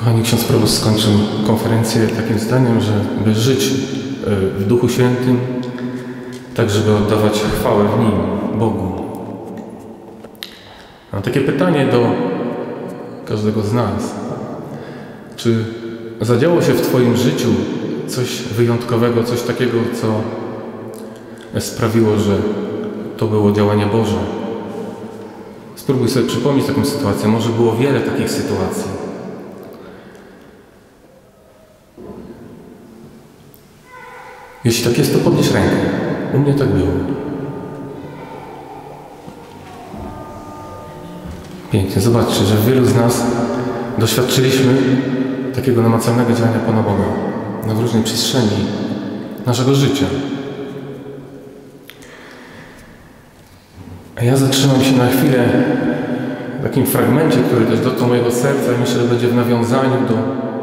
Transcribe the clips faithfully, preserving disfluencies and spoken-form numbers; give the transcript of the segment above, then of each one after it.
Kochani, ksiądz Prowost skończył konferencję takim zdaniem, że by żyć w Duchu Świętym, tak żeby oddawać chwałę w Nim, Bogu. Mam takie pytanie do każdego z nas. Czy zadziało się w Twoim życiu coś wyjątkowego, coś takiego, co sprawiło, że to było działanie Boże? Spróbuj sobie przypomnieć taką sytuację. Może było wiele takich sytuacji. Jeśli tak jest, to podnieś rękę. U mnie tak było. Pięknie. Zobaczcie, że wielu z nas doświadczyliśmy takiego namacalnego działania Pana Boga na różnej przestrzeni naszego życia. A ja zatrzymam się na chwilę w takim fragmencie, który też dotknął mojego serca i myślę, że będzie w nawiązaniu do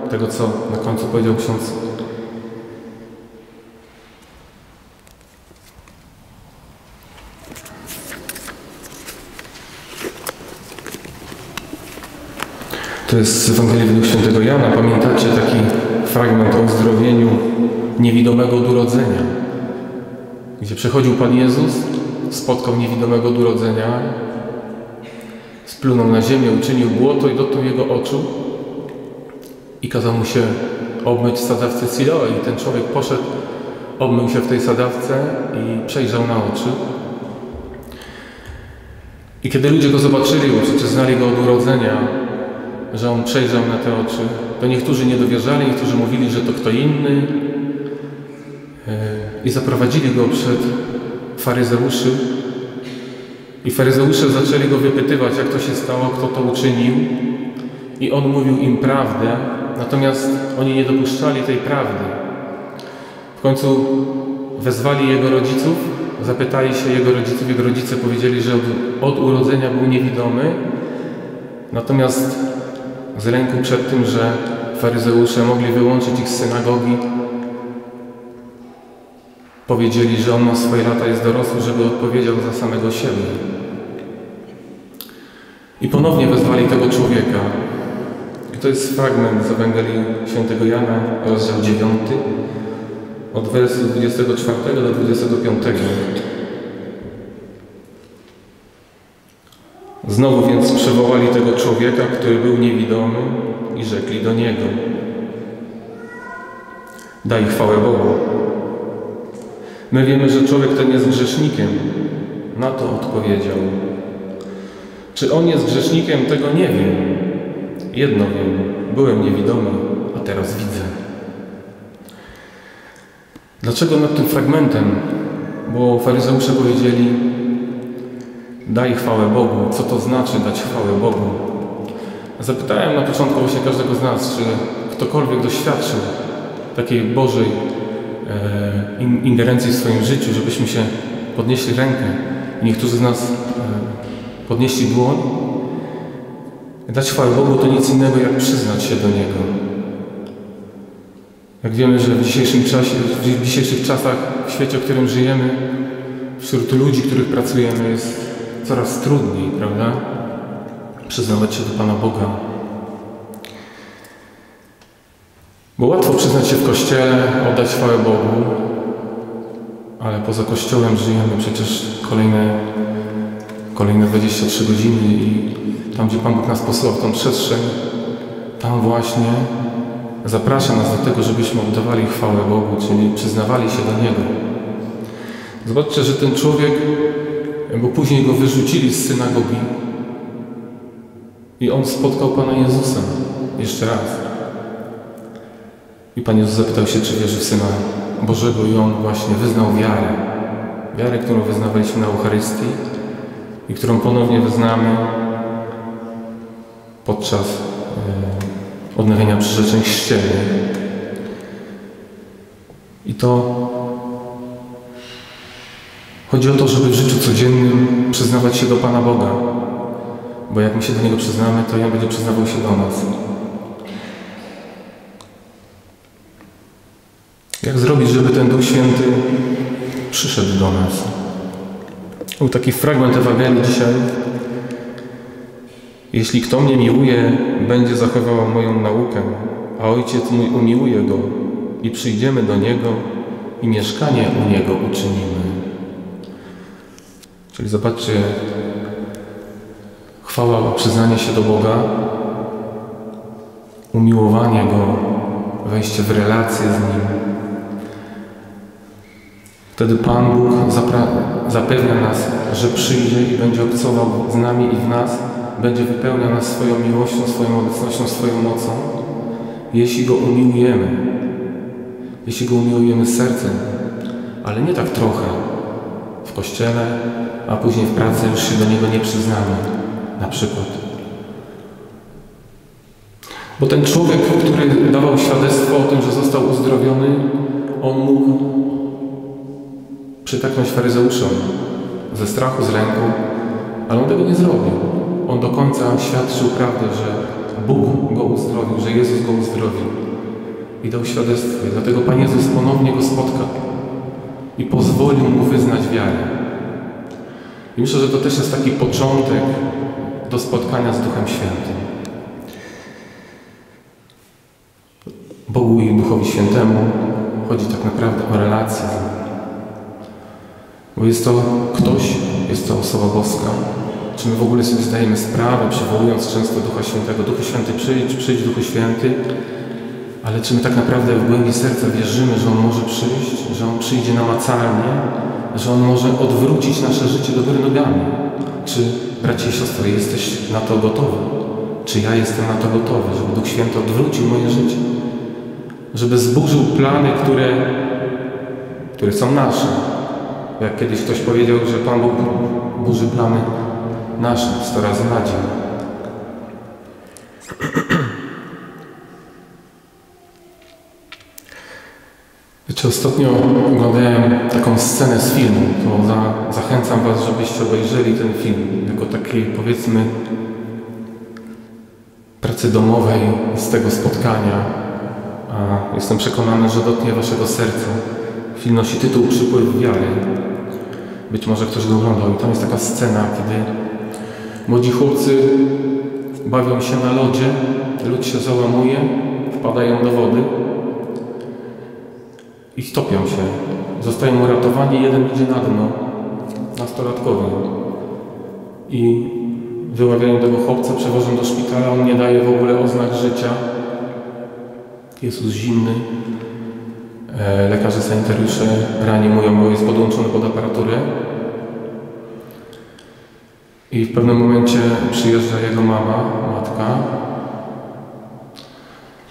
tego, co na końcu powiedział ksiądz . To jest z Ewangelii Świętego Jana. Pamiętacie taki fragment o uzdrowieniu niewidomego od urodzenia, gdzie przechodził Pan Jezus, spotkał niewidomego od urodzenia, splunął na ziemię, uczynił błoto i dotknął jego oczu i kazał mu się obmyć w sadzawce Siloa. I ten człowiek poszedł, obmył się w tej sadzawce i przejrzał na oczy. I kiedy ludzie go zobaczyli, bo przecież znali go od urodzenia, że on przejrzał na te oczy, to niektórzy nie dowierzali, niektórzy mówili, że to kto inny, i zaprowadzili go przed faryzeuszy. I faryzeusze zaczęli go wypytywać, jak to się stało, kto to uczynił, i on mówił im prawdę, natomiast oni nie dopuszczali tej prawdy. W końcu wezwali jego rodziców, zapytali się jego rodziców, jego rodzice powiedzieli, że od, od urodzenia był niewidomy, natomiast z lęku przed tym, że faryzeusze mogli wyłączyć ich z synagogi, powiedzieli, że on ma swoje lata, jest dorosły, żeby odpowiedział za samego siebie. I ponownie wezwali tego człowieka. I to jest fragment z Ewangelii Świętego Jana, rozdział dziewiąty, od wersu dwudziestego czwartego do dwudziestego piątego. Znowu więc przywołali tego człowieka, który był niewidomy, i rzekli do niego: daj chwałę Bogu. My wiemy, że człowiek ten jest grzesznikiem. Na to odpowiedział: czy on jest grzesznikiem, tego nie wiem. Jedno wiem, byłem niewidomy, a teraz widzę. Dlaczego nad tym fragmentem? Bo faryzeusze powiedzieli: daj chwałę Bogu. Co to znaczy dać chwałę Bogu? Zapytałem na początku właśnie każdego z nas, czy ktokolwiek doświadczył takiej Bożej e, ingerencji w swoim życiu, żebyśmy się podnieśli rękę. Niektórzy z nas e, podnieśli dłoń. Dać chwałę Bogu to nic innego, jak przyznać się do Niego. Jak wiemy, że w dzisiejszym czasie, w dzisiejszych czasach, w świecie, w którym żyjemy, wśród ludzi, których pracujemy, jest coraz trudniej, prawda? Przyznawać się do Pana Boga. Bo łatwo przyznać się w Kościele, oddać chwałę Bogu, ale poza Kościołem żyjemy przecież kolejne, kolejne dwadzieścia trzy godziny i tam, gdzie Pan Bóg nas posłał w tą przestrzeń, tam właśnie zaprasza nas do tego, żebyśmy oddawali chwałę Bogu, czyli przyznawali się do Niego. Zobaczcie, że ten człowiek, bo później go wyrzucili z synagogi i on spotkał Pana Jezusa jeszcze raz. I Pan Jezus zapytał się, czy wierzy w Syna Bożego, i on właśnie wyznał wiarę. Wiarę, którą wyznawaliśmy na Eucharystii i którą ponownie wyznamy podczas odnawiania przyrzeczeń chrzcielnych. I to chodzi o to, żeby w życiu codziennym przyznawać się do Pana Boga. Bo jak my się do Niego przyznamy, to On będzie przyznawał się do nas. Jak zrobić, żeby ten Duch Święty przyszedł do nas? Był taki fragment Ewangelii dzisiaj, Jeśli kto mnie miłuje, będzie zachowywał moją naukę, a Ojciec mój umiłuje go i przyjdziemy do Niego i mieszkanie u Niego uczynimy. Czyli zobaczcie, chwała, przyznanie się do Boga, umiłowanie Go, wejście w relację z Nim. Wtedy Pan Bóg zapewnia nas, że przyjdzie i będzie obcował z nami i w nas, będzie wypełniał nas swoją miłością, swoją obecnością, swoją mocą, jeśli Go umiłujemy. Jeśli Go umiłujemy sercem, ale nie tak trochę. W kościele, a później w pracy już się do Niego nie przyznamy, na przykład. Bo ten człowiek, który dawał świadectwo o tym, że został uzdrowiony, on mógł przytaknąć faryzeuszom ze strachu, z lęku, ale on tego nie zrobił. On do końca świadczył prawdę, że Bóg go uzdrowił, że Jezus go uzdrowił i dał świadectwo. I dlatego Pan Jezus ponownie go spotkał i pozwolił mu wyznać wiarę. I myślę, że to też jest taki początek do spotkania z Duchem Świętym. Bogu i Duchowi Świętemu chodzi tak naprawdę o relację z Nim. Bo jest to ktoś, jest to osoba boska. Czy my w ogóle sobie zdajemy sprawę, przywołując często Ducha Świętego, Duchu Święty przyjdź, przyjdź Duchu Święty, ale czy my tak naprawdę w głębi serca wierzymy, że On może przyjść, że On przyjdzie namacalnie, że On może odwrócić nasze życie do góry nogami? Czy, bracie i siostry, jesteś na to gotowy? Czy ja jestem na to gotowy, żeby Duch Święty odwrócił moje życie? Żeby zburzył plany, które, które są nasze. Jak kiedyś ktoś powiedział, że Pan Bóg burzy plany nasze sto razy na dzień. Wiecie, ostatnio oglądałem taką scenę z filmu, to za, zachęcam Was, żebyście obejrzeli ten film jako takiej, powiedzmy, pracy domowej z tego spotkania. A jestem przekonany, że dotknie Waszego serca. Film nosi tytuł Przypływ w wiary. Być może ktoś go oglądał. I tam jest taka scena, kiedy młodzi chłopcy bawią się na lodzie, lód się załamuje, wpadają do wody i topią się. Zostają uratowani, jeden idzie na dno, nastolatkowy. I wyławiają tego chłopca, przewożą do szpitala, on nie daje w ogóle oznak życia. Jest zimny. Lekarze sanitariusze reanimują, bo jest podłączony pod aparaturę. I w pewnym momencie przyjeżdża jego mama, matka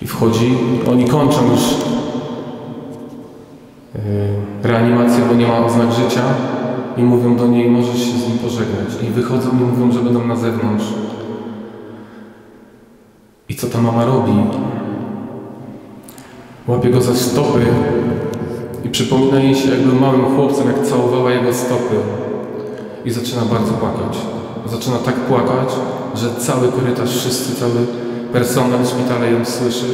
i wchodzi. Oni kończą już reanimację, bo nie ma oznak życia i mówią do niej, możesz się z nim pożegnać. I wychodzą i mówią, że będą na zewnątrz. I co ta mama robi? Łapie go za stopy i przypomina jej się, jak był małym chłopcem, jak całowała jego stopy. I zaczyna bardzo płakać. Zaczyna tak płakać, że cały korytarz, wszyscy, cały personel szpitala ją słyszy,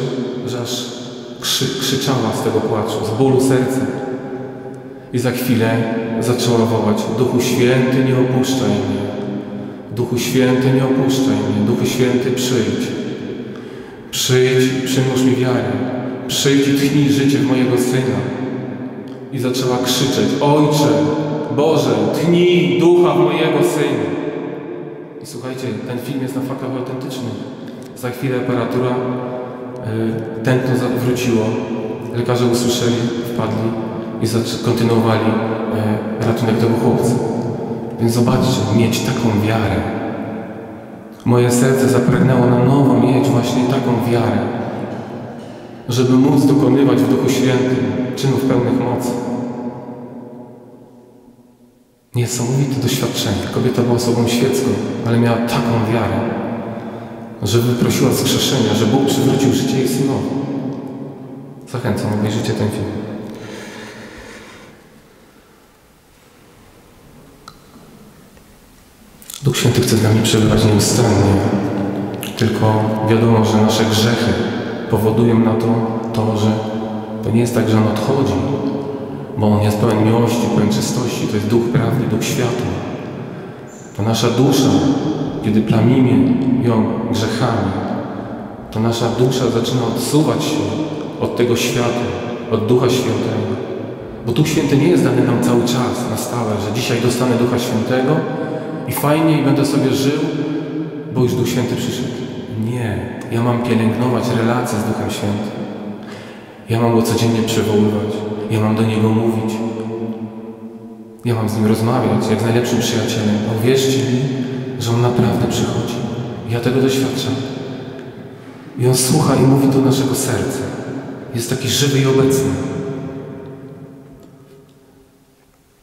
że aż krzy, krzyczała z tego płaczu, z bólu serca. I za chwilę zaczęła wołać: Duchu Święty, nie opuszczaj mnie. Duchu Święty, nie opuszczaj mnie. Duchu Święty, przyjdź. Przyjdź i przymnóż mi wiarę. Przyjdź i tchnij życie w mojego Syna. I zaczęła krzyczeć: Ojcze, Boże, tchnij ducha w mojego Syna. I słuchajcie, ten film jest na faktach autentycznych. Za chwilę aparatura, yy, tętno wróciło, lekarze usłyszeli, wpadli i kontynuowali yy, ratunek tego chłopca. Więc zobaczcie, mieć taką wiarę. Moje serce zapragnęło na nowo mieć właśnie taką wiarę, żeby móc dokonywać w Duchu Świętym czynów pełnych mocy. Niesamowite doświadczenie. Kobieta była osobą świecką, ale miała taką wiarę, że wyprosiła wskrzeszenia, że Bóg przywrócił życie jej synowi. Zachęcam, obejrzyjcie ten film. Duch Święty chce z nami przebywać nieustannie, tylko wiadomo, że nasze grzechy powodują na to, to, że to nie jest tak, że On odchodzi, bo On jest pełen miłości, pełen czystości. To jest Duch prawdy, Duch światła. To nasza dusza Kiedy plamimy ją grzechami, to nasza dusza zaczyna odsuwać się od tego świata, od Ducha Świętego. Bo Duch Święty nie jest dany nam cały czas, na stałe, że dzisiaj dostanę Ducha Świętego i fajnie i będę sobie żył, bo już Duch Święty przyszedł. Nie, ja mam pielęgnować relacje z Duchem Świętym. Ja mam Go codziennie przywoływać, ja mam do Niego mówić. Ja mam z Nim rozmawiać, jak z najlepszym przyjacielem. Uwierzcie mi, że On naprawdę przychodzi. Ja tego doświadczam. I On słucha i mówi do naszego serca. Jest taki żywy i obecny.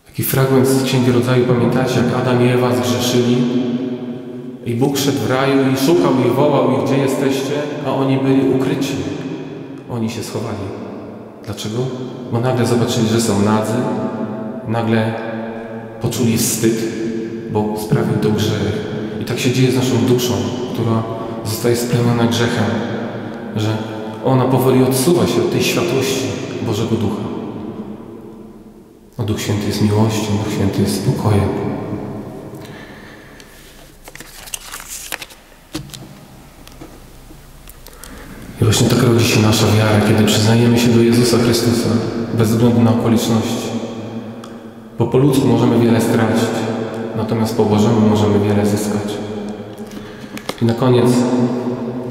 Taki fragment z Księgi Rodzaju, pamiętacie, jak Adam i Ewa zgrzeszyli i Bóg szedł w raju i szukał i wołał i gdzie jesteście, a oni byli ukryci. Oni się schowali. Dlaczego? Bo nagle zobaczyli, że są nadzy. Nagle poczuli wstyd, bo sprawił to grzech. I tak się dzieje z naszą duszą, która zostaje spełniona grzechem, że ona powoli odsuwa się od tej światłości Bożego Ducha. A Duch Święty jest miłością, Duch Święty jest spokojem. I właśnie tak rodzi się nasza wiara, kiedy przyznajemy się do Jezusa Chrystusa, bez względu na okoliczności. Bo po ludzku możemy wiele stracić, natomiast po Bożemu możemy wiele zyskać. I na koniec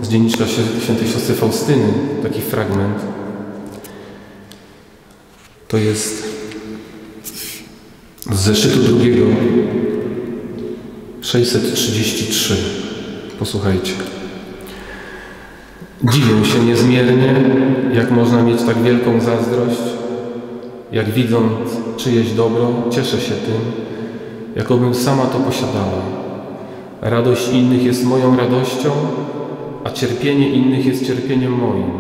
z dzienniczka Świętej Siostry Faustyny taki fragment. To jest z zeszytu drugiego, sześćset trzydzieści trzy. Posłuchajcie. Dziwię się niezmiernie, jak można mieć tak wielką zazdrość, jak widząc czyjeś dobro, cieszę się tym, jakobym sama to posiadała. Radość innych jest moją radością, a cierpienie innych jest cierpieniem moim.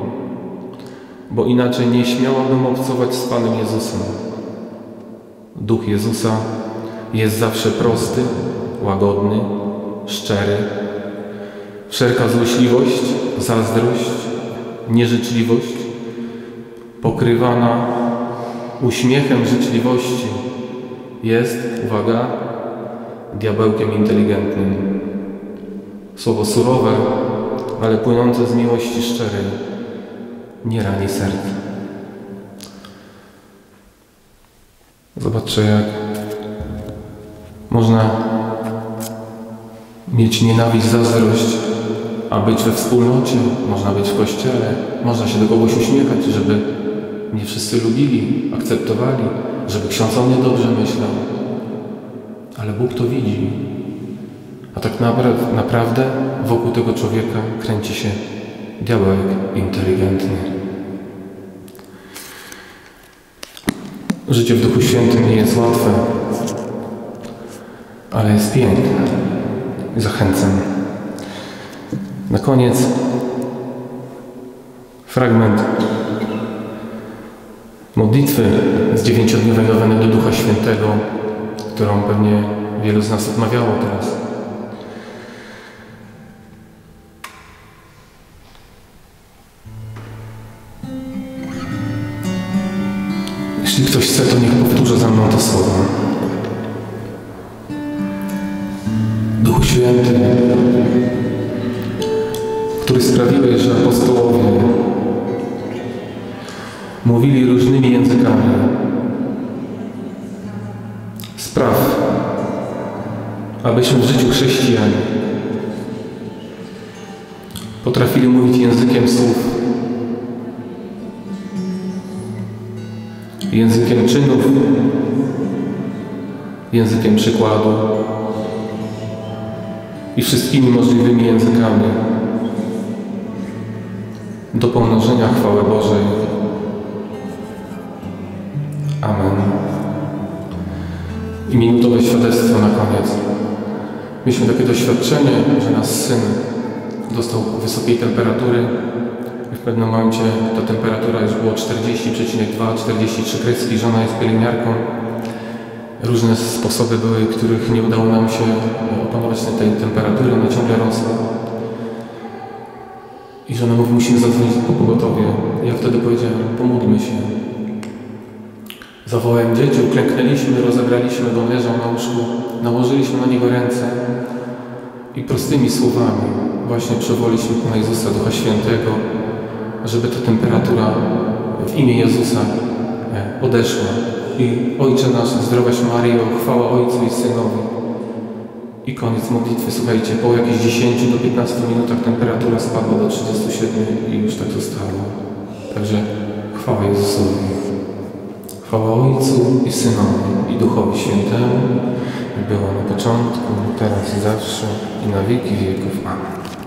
Bo inaczej nie śmiałabym obcować z Panem Jezusem. Duch Jezusa jest zawsze prosty, łagodny, szczery. Wszelka złośliwość, zazdrość, nieżyczliwość pokrywana uśmiechem życzliwości jest, uwaga, diabełkiem inteligentnym. Słowo surowe, ale płynące z miłości szczerej, nie rani serca. Zobaczcie, jak można mieć nienawiść, zazdrość, a być we wspólnocie, można być w kościele, można się do kogoś uśmiechać, żeby mnie wszyscy lubili, akceptowali, żeby ksiądz o mnie dobrze myślał. Ale Bóg to widzi. A tak naprawdę wokół tego człowieka kręci się diabełek inteligentny. Życie w Duchu Świętym nie jest łatwe, ale jest piękne. Zachęcam. Na koniec fragment modlitwy z dziewięciodniowej noweny do Ducha Świętego, którą pewnie wielu z nas odmawiało teraz. Jeśli ktoś chce, to niech powtórzy za mną to słowo. Duchu Święty, który sprawiłeś, że apostołowie mówili różnymi językami. Spraw, abyśmy w życiu chrześcijan potrafili mówić językiem słów, językiem czynów, językiem przykładu i wszystkimi możliwymi językami do pomnożenia chwały Bożej. Amen. I minutowe świadectwo na koniec. Mieliśmy takie doświadczenie, że nasz syn dostał wysokiej temperatury i w pewnym momencie ta temperatura już była czterdzieści przecinek dwa, czterdzieści trzy kreski. Żona jest pielęgniarką. Różne sposoby były, których nie udało nam się opanować tej temperatury. Ona ciągle rosła. I żona mówi, musimy zadzwonić po pogotowie. Ja wtedy powiedziałem, pomódlmy się. Zawołałem dzieci, uklęknęliśmy, rozebraliśmy go, leżał na łóżku, nałożyliśmy na niego ręce I prostymi słowami właśnie przewoliliśmy Pana Jezusa, Ducha Świętego, żeby ta temperatura w imię Jezusa odeszła. I Ojcze nasz, zdrowaś Maryjo, chwała Ojcu i Synowi. I koniec modlitwy. Słuchajcie, po jakichś dziesięciu do piętnastu minutach temperatura spadła do trzydziestu siedmiu i już tak zostało. Także chwała Jezusowi. Chwała Ojcu i Synowi i Duchowi Świętemu. Było na początku, teraz i zawsze i na wieki wieków. Amen.